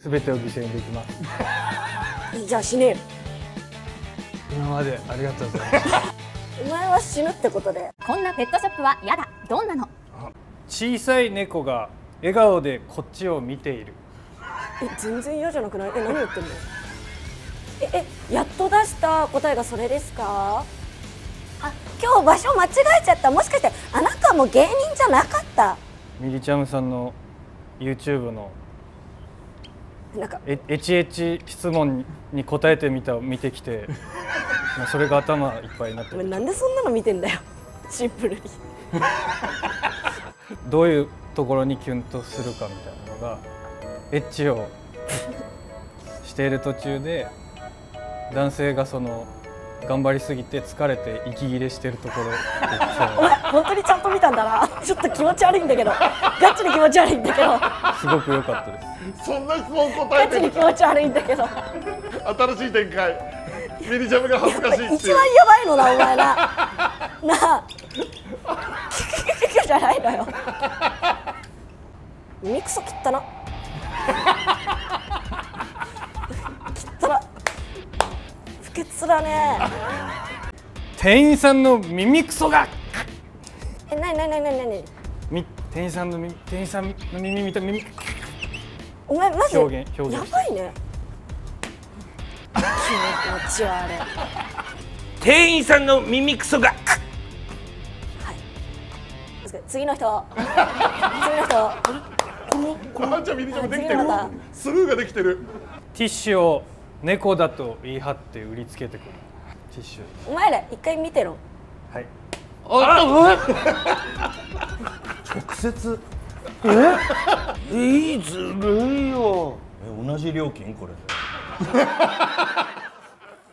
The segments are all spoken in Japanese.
全てを犠牲にできますじゃあ死ねよ。今までありがとうございますお前は死ぬってことで。こんなペットショップは嫌だ。どんなの？小さい猫が笑顔でこっちを見ている。全然嫌じゃなくない？何言ってんの？やっと出した答えがそれですか？あ、今日場所間違えちゃった。もしかしてあなたも芸人じゃなかった？ミリチャムさんの YouTube のなんかエチエチ質問に答えてみたを見てきてそれが頭いっぱいになってる。なんでそんなの見てんだよ、シンプルにどういうところにキュンとするかみたいなのが、エッチをしている途中で男性がその頑張りすぎて疲れて息切れしてるところお前本当にちゃんと見たんだな。ちょっと気持ち悪いんだけど、ガチで気持ち悪いんだけどすごく良かったです。そんな質問答えてる。ガチで気持ち悪いんだけど新しい展開。ミリジャムが恥ずかしいっていう。一番やばいのな、お前ななあじゃないのよ。耳くそ切ったな切ったな、不潔だね店員さんの耳くそがなに店員さんの耳見た。耳お前マジやばいね。気持ち悪い。店員さんの耳くそが。はい。次の人。次の人。このじゃミリちゃんできてる。スルーができてる。ティッシュを猫だと言い張って売りつけてくる。ティッシュ。お前ら一回見てろ。はい。直接。いいずるいよ。同じ料金これ。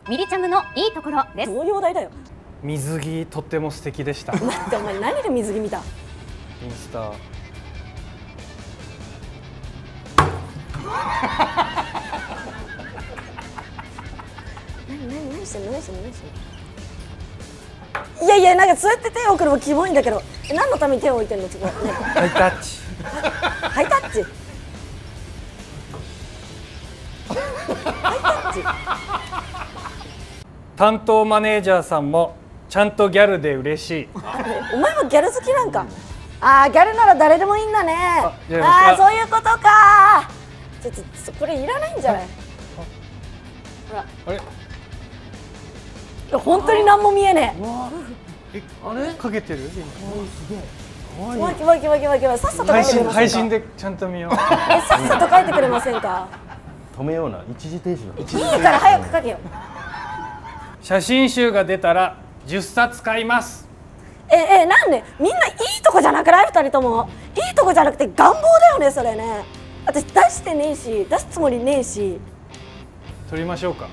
ミリチャムのいいところです。どういうお題だよ。水着とっても素敵でした。待ってお前何で水着見た？インスタ。何してんの？いやいやなんかそうやって手を置くのもキモいんだけど、何のために手を置いてんのそこ？ハイタッチ。ハイタッチ。担当マネージャーさんもちゃんとギャルで嬉しい。お前もギャル好きなんか。あーギャルなら誰でもいいんだね。ああそういうことか。ちょっとこれいらないんじゃない？ほらあれ。本当に何も見えねえ。あれかけてる？わきわきわきわきわ。さっさと書いてくれませんか？配信でちゃんと見よう。さっさと書いてくれませんか？止めような一時停止。いいから早く書けよ。写真集が出たら10冊買います。なんでみんないいとこじゃなくない？2人ともいいとこじゃなくて願望だよねそれね。私出してねえし出すつもりねえし。撮りましょうか。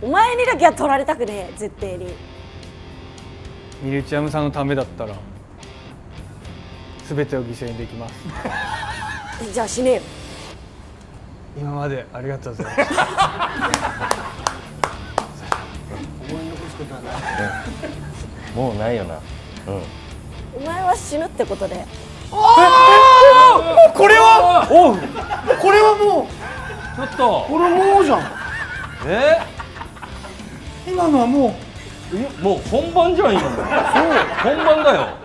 お前にだけは撮られたくねえ絶対に。ミリチャムさんのためだったら全てを犠牲にできます。じゃあ死ねよ。今までありがとうございます。もうないよな。お前は死ぬってことで。もうこれは。これはもう。ちょっと。これもうじゃん。今のはもう。もう本番じゃん今の。そう、本番だよ。